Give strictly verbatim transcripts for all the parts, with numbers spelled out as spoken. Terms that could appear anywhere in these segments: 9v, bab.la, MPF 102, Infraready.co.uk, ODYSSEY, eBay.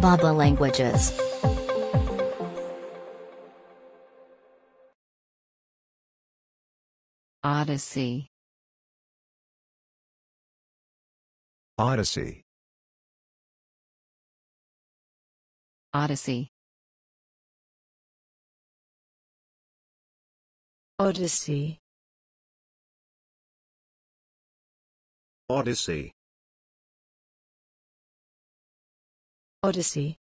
bab.la languages. Odyssey. Odyssey. Odyssey. Odyssey. Odyssey. Odyssey.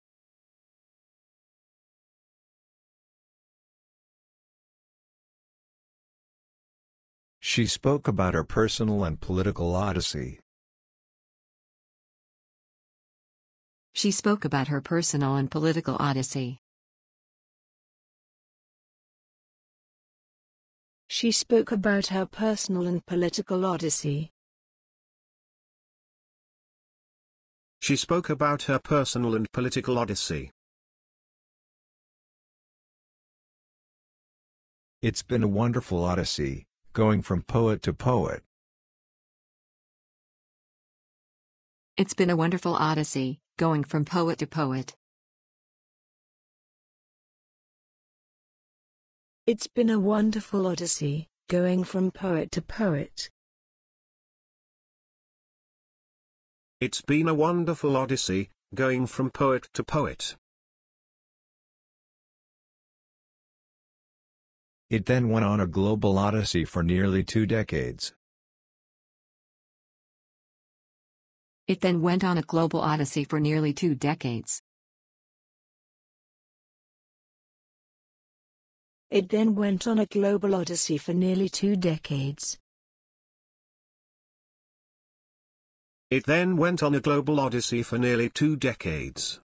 She spoke about her personal and political odyssey. She spoke about her personal and political odyssey. She spoke about her personal and political odyssey. She spoke about her personal and political odyssey. It's been a wonderful odyssey, going from poet to poet. It's been a wonderful odyssey, going from poet to poet. It's been a wonderful odyssey, going from poet to poet. It's been a wonderful odyssey, going from poet to poet. It then went on a global odyssey for nearly two decades. It then went on a global odyssey for nearly two decades. It then went on a global odyssey for nearly two decades. It then went on a global odyssey for nearly two decades.